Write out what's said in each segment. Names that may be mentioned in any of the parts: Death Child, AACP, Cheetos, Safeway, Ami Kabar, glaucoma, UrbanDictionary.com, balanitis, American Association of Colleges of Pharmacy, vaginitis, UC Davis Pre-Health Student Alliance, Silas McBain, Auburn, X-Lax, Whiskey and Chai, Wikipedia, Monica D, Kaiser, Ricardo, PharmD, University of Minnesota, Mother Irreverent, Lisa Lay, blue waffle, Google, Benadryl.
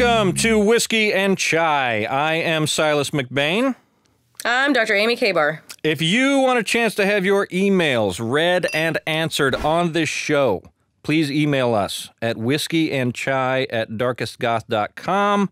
Welcome to Whiskey and Chai. I am Silas McBain. I'm Dr. Ami Kabar. If you want a chance to have your emails read and answered on this show, please email us at whiskeyandchai@darkestgoth.com.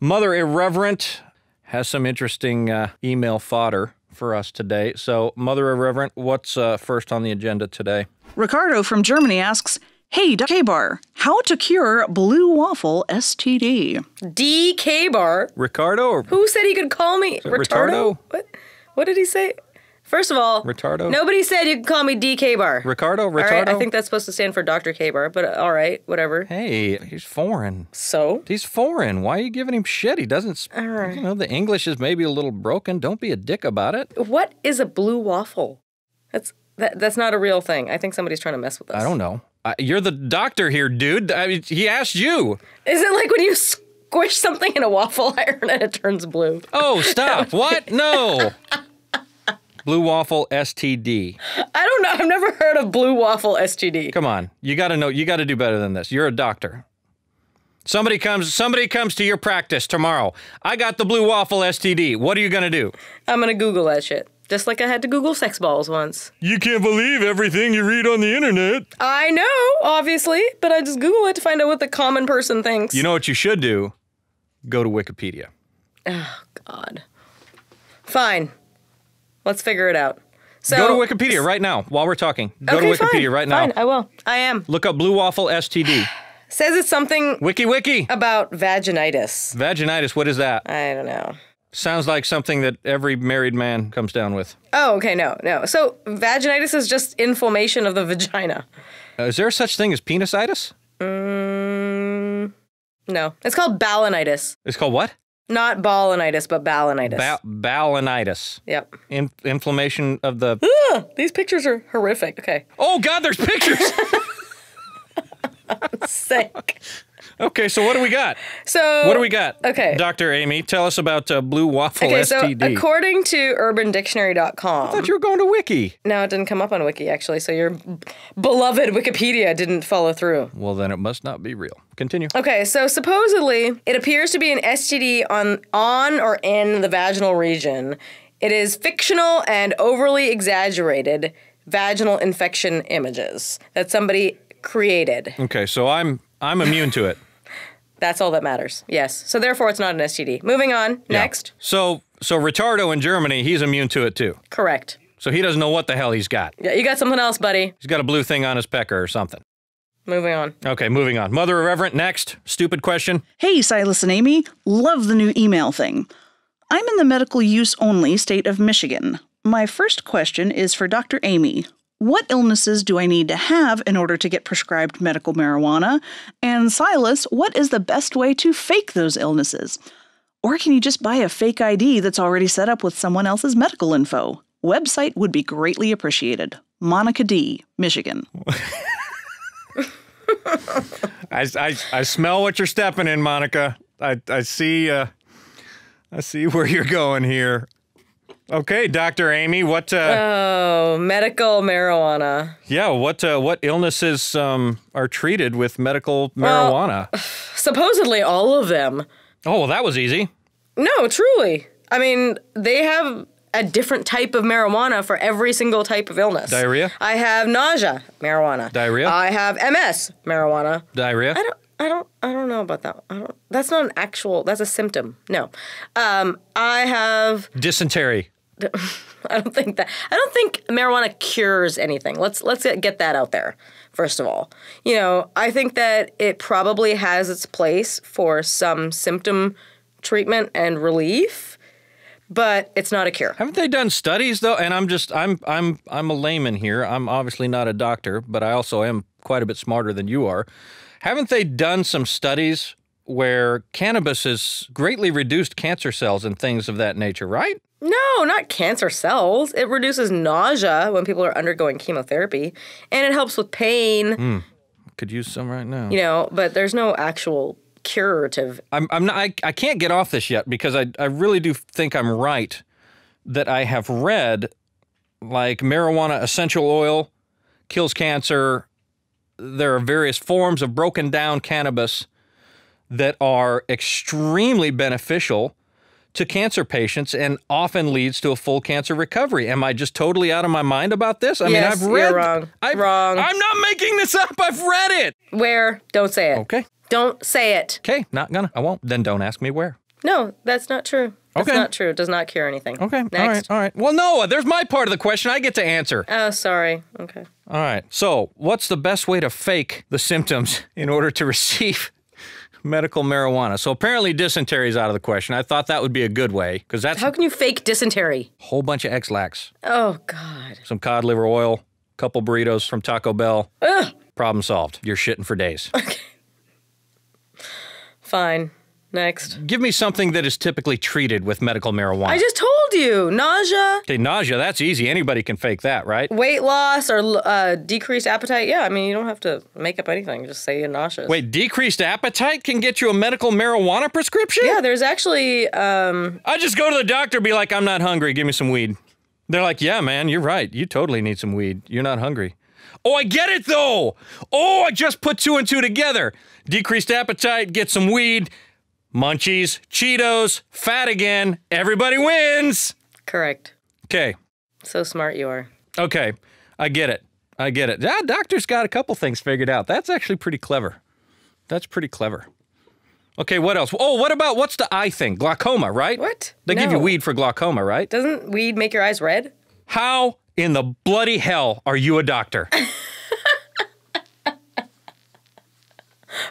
Mother Irreverent has some interesting email fodder for us today. So, Mother Irreverent, what's first on the agenda today? Ricardo from Germany asks, "Hey, K-Bar, how to cure blue waffle STD? D-K-Bar? Ricardo? Who said he could call me? Retardo? What did he say? First of all, Retardo. Nobody said you could call me D-K-Bar. Ricardo? Retardo? All right, I think that's supposed to stand for Dr. K-Bar, but all right, whatever. Hey, he's foreign. So? He's foreign. Why are you giving him shit? He doesn't... All right. You know, the English is maybe a little broken. Don't be a dick about it. What is a blue waffle? That's not a real thing. I think somebody's trying to mess with us. I don't know. You're the doctor here, dude. I mean, he asked you. Is it like when you squish something in a waffle iron and it turns blue? Oh, stop. What? No. Blue waffle STD. I don't know. I've never heard of blue waffle STD. Come on. You got to know. You got to do better than this. You're a doctor. Somebody comes to your practice tomorrow. I got the blue waffle STD. What are you going to do? I'm going to Google that shit. Just like I had to Google sex balls once. You can't believe everything you read on the internet. I know, obviously, but I just Google it to find out what the common person thinks. You know what you should do? Go to Wikipedia. Oh, God. Fine. Let's figure it out. So, go to Wikipedia right now while we're talking. Go to Wikipedia right now. Fine, I will. I am. Look up blue waffle STD. Says it's something... Wiki. ...about vaginitis. Vaginitis, what is that? I don't know. Sounds like something that every married man comes down with. Oh, okay, no. So, vaginitis is just inflammation of the vagina. Is there such thing as penisitis? No. It's called balanitis. It's called what? Not balanitis, but balanitis. Balanitis. Yep. Inflammation of the... Ugh, these pictures are horrific. Okay. Oh, God, there's pictures! I'm sick. Okay, so what do we got? Okay. Dr. Ami, tell us about blue waffle STD. So according to UrbanDictionary.com... I thought you were going to Wiki. No, it didn't come up on Wiki, actually, so your beloved Wikipedia didn't follow through. Well, then it must not be real. Continue. Okay, so supposedly, it appears to be an STD on or in the vaginal region. It is fictional and overly exaggerated vaginal infection images that somebody created. Okay, so I'm immune to it. That's all that matters. Yes. So therefore, it's not an STD. Moving on. Yeah. Next. So Ricardo in Germany, he's immune to it too. Correct. So he doesn't know what the hell he's got. Yeah, you got something else, buddy. He's got a blue thing on his pecker or something. Moving on. Okay, moving on. Mother Irreverent, next. Stupid question. Hey, Silas and Ami. Love the new email thing. I'm in the medical use only state of Michigan. My first question is for Dr. Ami. What illnesses do I need to have in order to get prescribed medical marijuana? And Silas, what is the best way to fake those illnesses? Or can you just buy a fake ID that's already set up with someone else's medical info? Website would be greatly appreciated. Monica D, Michigan. I smell what you're stepping in, Monica. I see where you're going here. Okay, Dr. Ami, what... Oh, medical marijuana. Yeah, what illnesses are treated with medical marijuana? Well, supposedly all of them. Oh, well, that was easy. No, truly. I mean, they have a different type of marijuana for every single type of illness. Diarrhea? I have nausea, marijuana. Diarrhea? I have MS, marijuana. Diarrhea? I don't know about that. That's not an actual... That's a symptom. No. I have... Dysentery. I don't think marijuana cures anything. Let's get that out there, first of all. You know, I think that it probably has its place for some symptom treatment and relief, but it's not a cure. Haven't they done studies though? And I'm a layman here. I'm obviously not a doctor, but I also am quite a bit smarter than you are. Haven't they done some studies where cannabis has greatly reduced cancer cells and things of that nature, right? No, not cancer cells. It reduces nausea when people are undergoing chemotherapy, and it helps with pain. Could use some right now. You know, but there's no actual curative. I can't get off this yet because I really do think I'm right that I have read, like, marijuana essential oil kills cancer. There are various forms of broken down cannabis that are extremely beneficial to cancer patients and often leads to a full cancer recovery. Am I just totally out of my mind about this? I mean, I've read... You're wrong. Wrong. I'm not making this up. I've read it. Where? Don't say it. Okay. Don't say it. Okay. Not gonna. I won't. Then don't ask me where. No, that's not true. That's not true. It does not cure anything. Okay. Next. All right. Well, no, there's my part of the question I get to answer. Oh, sorry. Okay. All right. So, what's the best way to fake the symptoms in order to receive medical marijuana? So, apparently dysentery is out of the question. I thought that would be a good way, because that's... How can you fake dysentery? Whole bunch of X-Lax. Oh, God. Some cod liver oil, a couple burritos from Taco Bell. Ugh. Problem solved. You're shitting for days. Okay. Fine. Next. Give me something that is typically treated with medical marijuana. I just told you. Nausea. Okay, nausea, that's easy. Anybody can fake that, right? Weight loss or decreased appetite. Yeah, I mean, you don't have to make up anything. Just say you're nauseous. Wait, decreased appetite can get you a medical marijuana prescription? Yeah, there's actually... I just go to the doctor and be like, I'm not hungry. Give me some weed. They're like, yeah, man, you're right. You totally need some weed. You're not hungry. Oh, I get it, though. Oh, I just put two and two together. Decreased appetite, get some weed... Munchies, Cheetos, fat again, everybody wins! Correct. Okay. So smart you are. Okay, I get it. Ah, doctor's got a couple things figured out. That's actually pretty clever. That's pretty clever. Okay, what else? Oh, what about, what's the eye thing? Glaucoma, right? What? They give you weed for glaucoma, right? Doesn't weed make your eyes red? How in the bloody hell are you a doctor?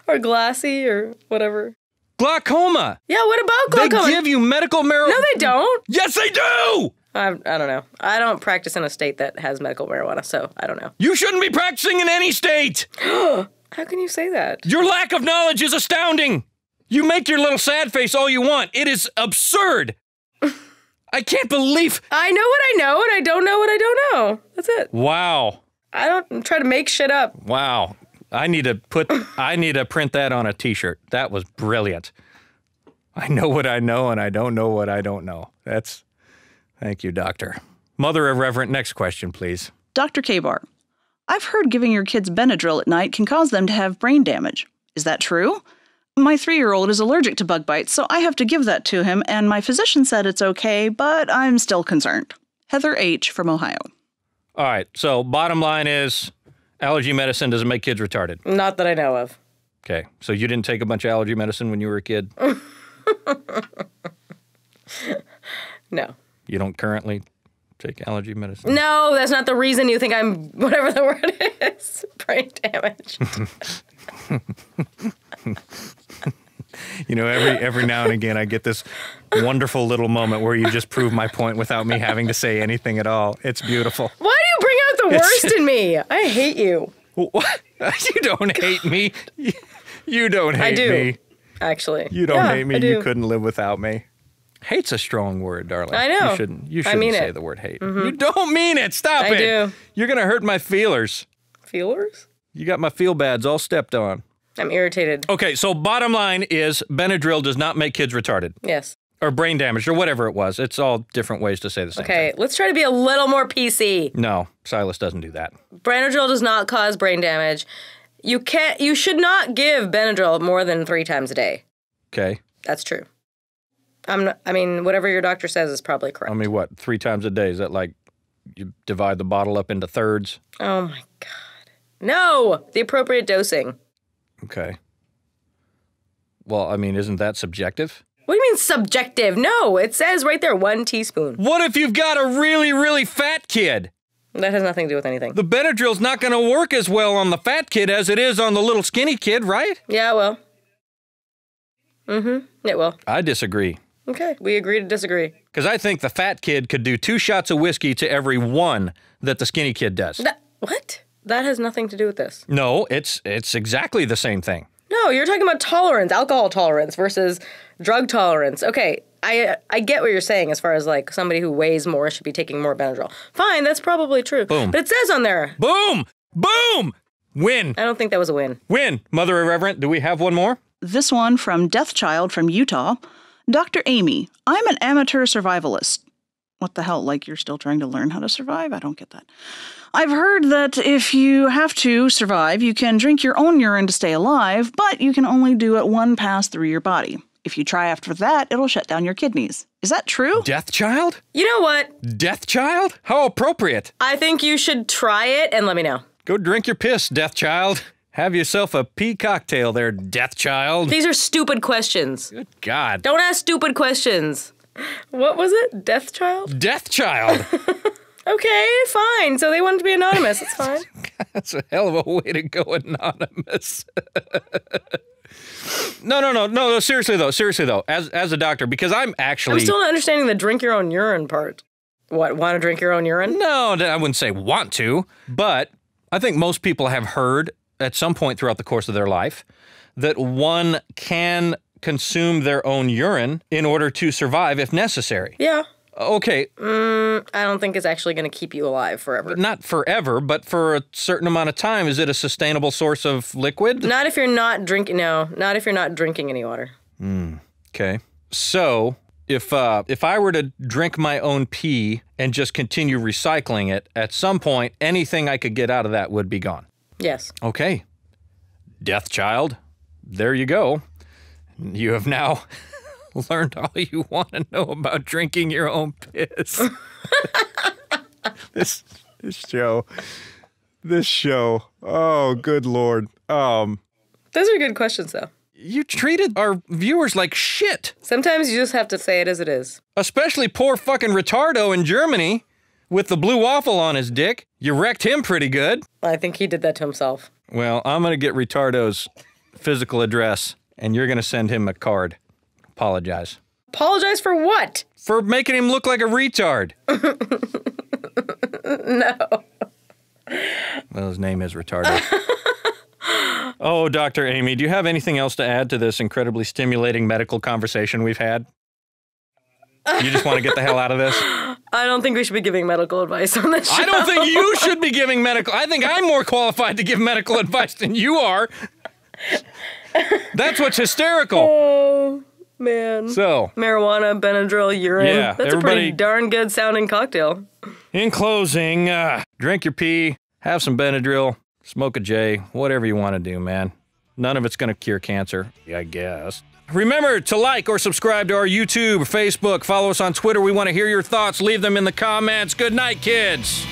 Or glassy or whatever. Glaucoma! Yeah, what about glaucoma? They give you medical marijuana. No, they don't. Yes, they do! I don't know. I don't practice in a state that has medical marijuana, so I don't know. You shouldn't be practicing in any state! How can you say that? Your lack of knowledge is astounding! You make your little sad face all you want. It is absurd! I can't believe... I know what I know, and I don't know what I don't know. That's it. Wow. I don't try to make shit up. Wow. I need to print that on a t-shirt. That was brilliant. I know what I know and I don't know what I don't know. That's, thank you, doctor. Mother Irreverent, next question, please. Dr. Kabar, I've heard giving your kids Benadryl at night can cause them to have brain damage. Is that true? My 3-year-old is allergic to bug bites, so I have to give that to him, and my physician said it's okay, but I'm still concerned. Heather H. from Ohio. All right, so bottom line is... allergy medicine doesn't make kids retarded. Not that I know of. Okay, so you didn't take a bunch of allergy medicine when you were a kid? No. You don't currently take allergy medicine? No, that's not the reason you think I'm, whatever the word is, brain damaged. You know, every now and again I get this wonderful little moment where you just prove my point without me having to say anything at all. It's beautiful. Why do you bring out the worst in me? I hate you. What? You don't hate me. You don't hate me. I do, actually. You don't hate me. You couldn't live without me. Hate's a strong word, darling. I know. You shouldn't say the word hate. Mm-hmm. You don't mean it. Stop it. I do. You're going to hurt my feelers. Feelers? You got my feel bads all stepped on. I'm irritated. Okay, so bottom line is Benadryl does not make kids retarded. Yes. Or brain damaged, or whatever it was. It's all different ways to say the same thing. Okay, let's try to be a little more PC. No, Silas doesn't do that. Benadryl does not cause brain damage. You should not give Benadryl more than 3 times a day. Okay. That's true. I mean, whatever your doctor says is probably correct. I mean, what, 3 times a day? Is that like you divide the bottle up into thirds? Oh, my God. No! The appropriate dosing. Okay. Well, I mean, isn't that subjective? What do you mean subjective? No, it says right there, 1 teaspoon. What if you've got a really, really fat kid? That has nothing to do with anything. The Benadryl's not going to work as well on the fat kid as it is on the little skinny kid, right? Yeah, it will. Mm-hmm, it will. I disagree. Okay, we agree to disagree. Because I think the fat kid could do 2 shots of whiskey to every 1 that the skinny kid does. What? That has nothing to do with this. No, it's exactly the same thing. No, you're talking about tolerance, alcohol tolerance versus drug tolerance. Okay, I get what you're saying as far as, like, somebody who weighs more should be taking more Benadryl. Fine, that's probably true. Boom. But it says on there. Boom! Boom! Win. I don't think that was a win. Win. Mother Irreverent, do we have one more? This one from Death Child from Utah. Dr. Amy, I'm an amateur survivalist. What the hell? Like, you're still trying to learn how to survive? I don't get that. I've heard that if you have to survive, you can drink your own urine to stay alive, but you can only do it one pass through your body. If you try after that, it'll shut down your kidneys. Is that true? Death Child? You know what? Death Child? How appropriate. I think you should try it and let me know. Go drink your piss, Death Child. Have yourself a pea cocktail there, Death Child. These are stupid questions. Good God. Don't ask stupid questions. What was it? Death Child? Death Child! Okay, fine. So they wanted to be anonymous. It's fine. That's a hell of a way to go anonymous. No, seriously though, as a doctor, because I'm still not understanding the drink your own urine part. What, want to drink your own urine? No, I wouldn't say want to, but I think most people have heard at some point throughout the course of their life that one can consume their own urine in order to survive if necessary. Yeah. Okay. I don't think it's actually going to keep you alive forever. Not forever, but for a certain amount of time. Is it a sustainable source of liquid? Not if you're not drinking. No, not if you're not drinking any water. Okay. So if I were to drink my own pee and just continue recycling it, at some point, anything I could get out of that would be gone. Yes. Okay. Death Child. There you go. You have now learned all you want to know about drinking your own piss. This show. Oh, good Lord. Those are good questions, though. You treated our viewers like shit. Sometimes you just have to say it as it is. Especially poor fucking Ricardo in Germany with the blue waffle on his dick. You wrecked him pretty good. I think he did that to himself. Well, I'm going to get Ricardo's physical address. And you're going to send him a card. Apologize. Apologize for what? For making him look like a retard. No. Well, his name is Ricardo. Oh, Dr. Amy, do you have anything else to add to this incredibly stimulating medical conversation we've had? You just want to get the hell out of this? I don't think we should be giving medical advice on this show. I don't think you should be giving medical. I think I'm more qualified to give medical advice than you are. That's what's hysterical. Oh, man. So. Marijuana, Benadryl, urine. Yeah, that's a pretty darn good sounding cocktail. In closing, drink your pee, have some Benadryl, smoke a J, whatever you want to do, man. None of it's going to cure cancer, I guess. Remember to like or subscribe to our YouTube, Facebook, follow us on Twitter. We want to hear your thoughts. Leave them in the comments. Good night, kids.